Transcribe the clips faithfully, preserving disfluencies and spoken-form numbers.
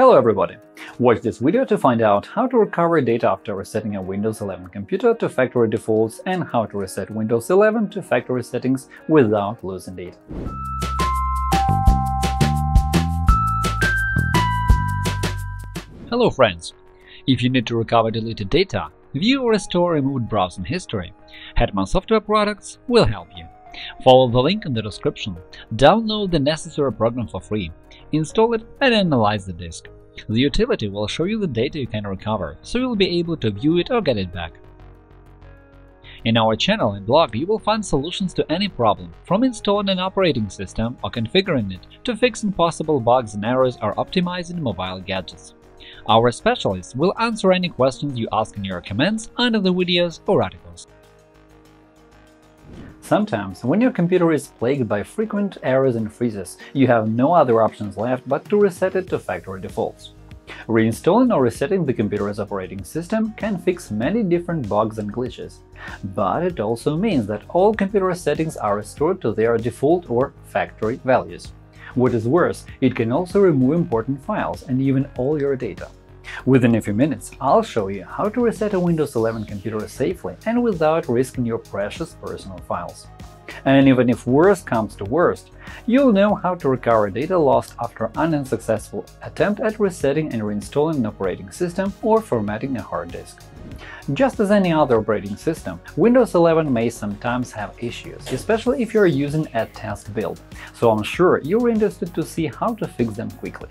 Hello everybody! Watch this video to find out how to recover data after resetting a Windows eleven computer to factory defaults and how to reset Windows eleven to factory settings without losing data. Hello friends! If you need to recover deleted data, view or restore removed browsing history, Hetman Software Products will help you. Follow the link in the description, download the necessary program for free, install it and analyze the disk. The utility will show you the data you can recover, so you'll be able to view it or get it back. In our channel and blog you will find solutions to any problem, from installing an operating system or configuring it to fixing possible bugs and errors or optimizing mobile gadgets. Our specialists will answer any questions you ask in your comments under the videos or articles. Sometimes, when your computer is plagued by frequent errors and freezes, you have no other options left but to reset it to factory defaults. Reinstalling or resetting the computer's operating system can fix many different bugs and glitches, but it also means that all computer settings are restored to their default or factory values. What is worse, it can also remove important files and even all your data. Within a few minutes, I'll show you how to reset a Windows eleven computer safely and without risking your precious personal files. And even if worse comes to worst, you'll know how to recover data lost after an unsuccessful attempt at resetting and reinstalling an operating system or formatting a hard disk. Just as any other operating system, Windows eleven may sometimes have issues, especially if you're using a test build, so I'm sure you're interested to see how to fix them quickly.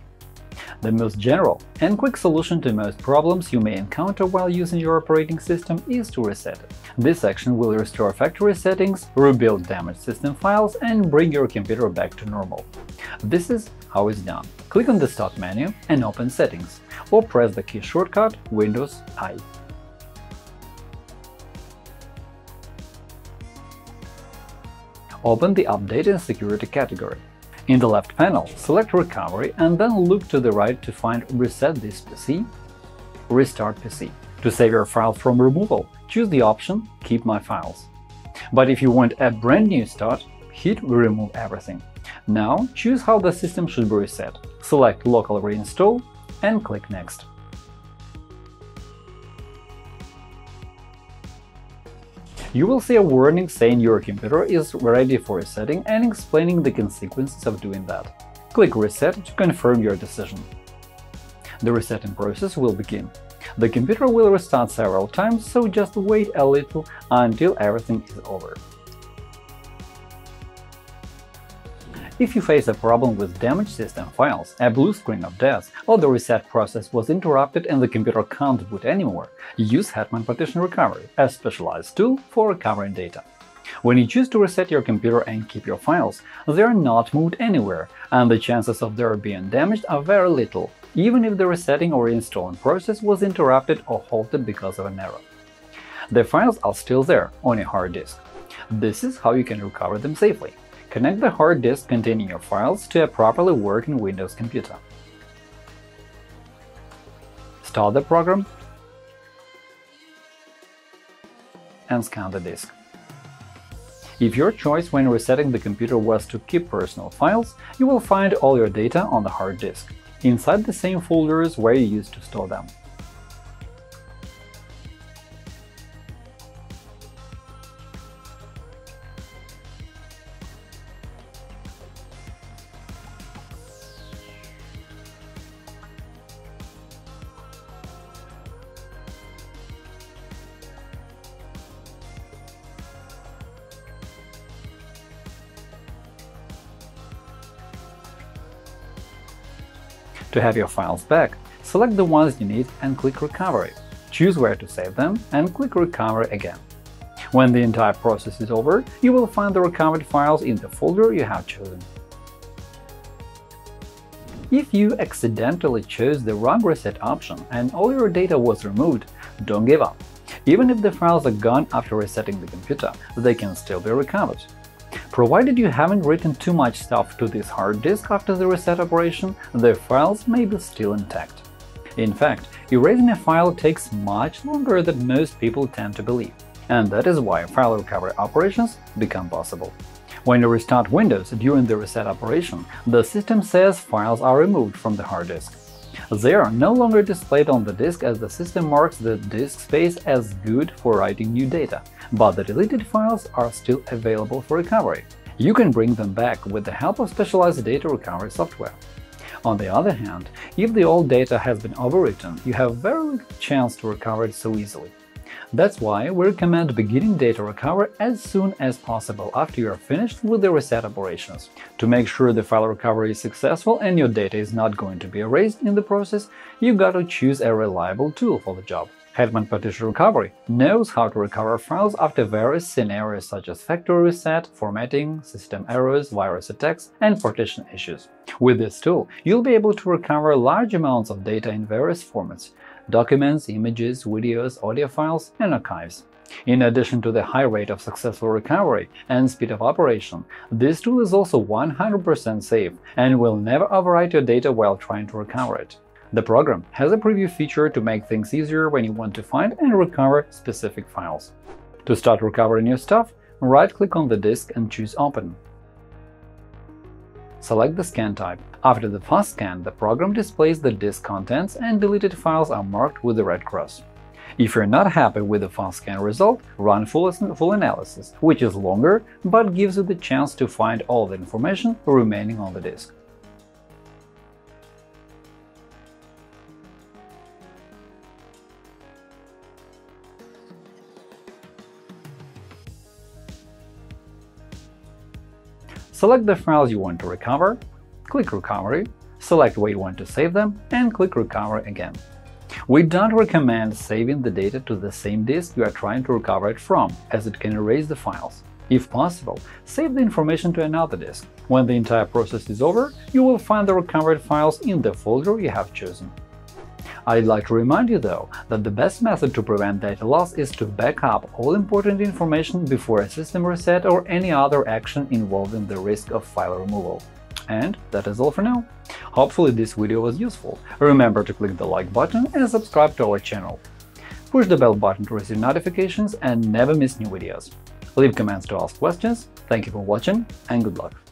The most general and quick solution to most problems you may encounter while using your operating system is to reset it. This section will restore factory settings, rebuild damaged system files, and bring your computer back to normal. This is how it's done. Click on the Start menu and open Settings, or press the key shortcut Windows I. Open the Update and Security category. In the left panel, select Recovery and then look to the right to find Reset this P C, Restart P C. To save your file from removal, choose the option Keep my files. But if you want a brand new start, hit Remove everything. Now choose how the system should be reset, select Local Reinstall and click Next. You will see a warning saying your computer is ready for resetting and explaining the consequences of doing that. Click Reset to confirm your decision. The resetting process will begin. The computer will restart several times, so just wait a little until everything is over. If you face a problem with damaged system files, a blue screen of death, or the reset process was interrupted and the computer can't boot anymore, use Hetman Partition Recovery, a specialized tool for recovering data. When you choose to reset your computer and keep your files, they are not moved anywhere, and the chances of their being damaged are very little, even if the resetting or reinstalling process was interrupted or halted because of an error. The files are still there, on a hard disk. This is how you can recover them safely. Connect the hard disk containing your files to a properly working Windows computer. Start the program and scan the disk. If your choice when resetting the computer was to keep personal files, you will find all your data on the hard disk, inside the same folders where you used to store them. To have your files back, select the ones you need and click Recovery, choose where to save them and click Recovery again. When the entire process is over, you will find the recovered files in the folder you have chosen. If you accidentally chose the wrong reset option and all your data was removed, don't give up. Even if the files are gone after resetting the computer, they can still be recovered. Provided you haven't written too much stuff to this hard disk after the reset operation, the files may be still intact. In fact, erasing a file takes much longer than most people tend to believe, and that is why file recovery operations become possible. When you restart Windows during the reset operation, the system says files are removed from the hard disk. They are no longer displayed on the disk as the system marks the disk space as good for writing new data, but the deleted files are still available for recovery. You can bring them back with the help of specialized data recovery software. On the other hand, if the old data has been overwritten, you have very little chance to recover it so easily. That's why we recommend beginning data recovery as soon as possible after you are finished with the reset operations. To make sure the file recovery is successful and your data is not going to be erased in the process, you've got to choose a reliable tool for the job. Hetman Partition Recovery knows how to recover files after various scenarios such as factory reset, formatting, system errors, virus attacks, and partition issues. With this tool, you'll be able to recover large amounts of data in various formats: documents, images, videos, audio files, and archives. In addition to the high rate of successful recovery and speed of operation, this tool is also one hundred percent safe and will never overwrite your data while trying to recover it. The program has a preview feature to make things easier when you want to find and recover specific files. To start recovering your stuff, right-click on the disk and choose Open. Select the scan type. After the fast scan, the program displays the disk contents and deleted files are marked with a red cross. If you're not happy with the fast scan result, run full, full analysis, which is longer but gives you the chance to find all the information remaining on the disk. Select the files you want to recover, click Recovery, select where you want to save them, and click Recovery again. We don't recommend saving the data to the same disk you are trying to recover it from, as it can erase the files. If possible, save the information to another disk. When the entire process is over, you will find the recovered files in the folder you have chosen. I'd like to remind you, though, that the best method to prevent data loss is to back up all important information before a system reset or any other action involving the risk of file removal. And that is all for now. Hopefully this video was useful. Remember to click the like button and subscribe to our channel. Push the bell button to receive notifications and never miss new videos. Leave comments to ask questions. Thank you for watching and good luck.